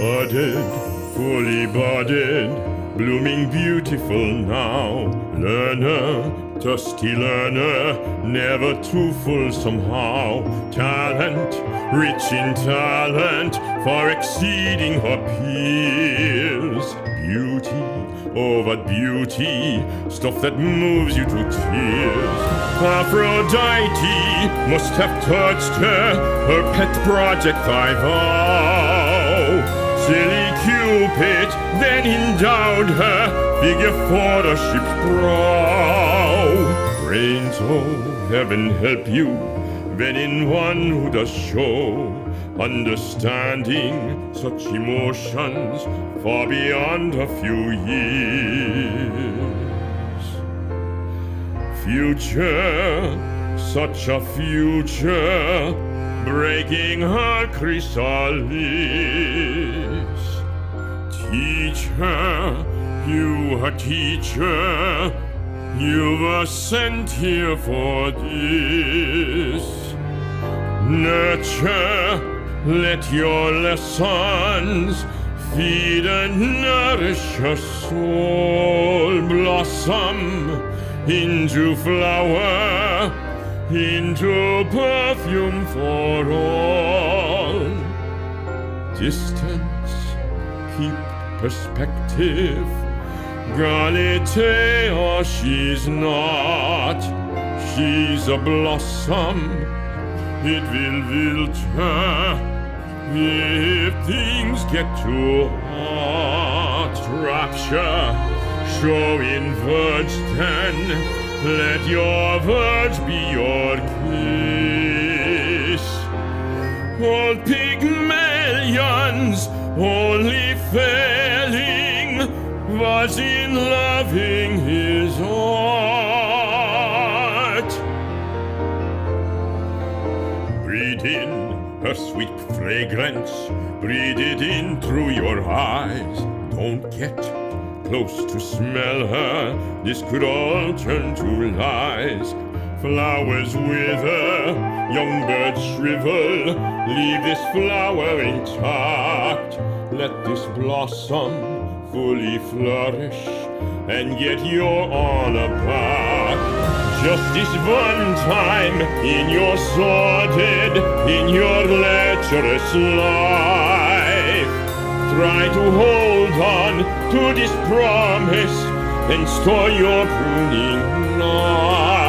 budded, fully budded, blooming beautiful now. Learner, dusty learner, never too full somehow. Talent, rich in talent, far exceeding her peers. Beauty, over beauty, stuff that moves you to tears. Aphrodite must have touched her, her pet project I vow. Silly Cupid then endowed her, figure for the ship's prow. Brains, oh, heaven help you, when in one who does show understanding, such emotions far beyond a few years. Future, such a future, breaking her chrysalis. Teacher, you a teacher, you were sent here for this. Nurture, let your lessons feed and nourish your soul. Blossom into flower, into perfume for all. Distance, keep perspective. Galatea, she's not. She's a blossom. It will wilt her if things get too hot. Rapture, show in words then, let your words be your kiss. Old Pygmalion's only failing was in loving his art. Breathe in her sweet fragrance, breathe it in through your eyes. Don't get close to smell her, this could all turn to lies. Flowers wither, young birds shrivel, leave this flower intact. Let this blossom fully flourish and get your honor back. Just this one time, in your sordid, in your lecherous life, try to hold on to this promise and store your pruning knife.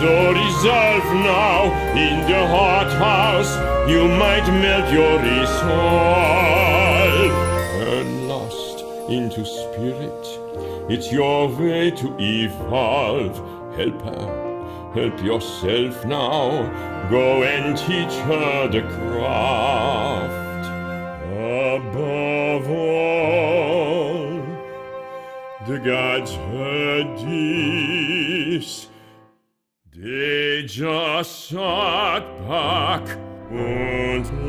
So resolve now, in the hot house, you might melt your resolve. Turn lust into spirit, it's your way to evolve. Help her, help yourself now, go and teach her the craft. Above all, the gods heard this, they just sat back and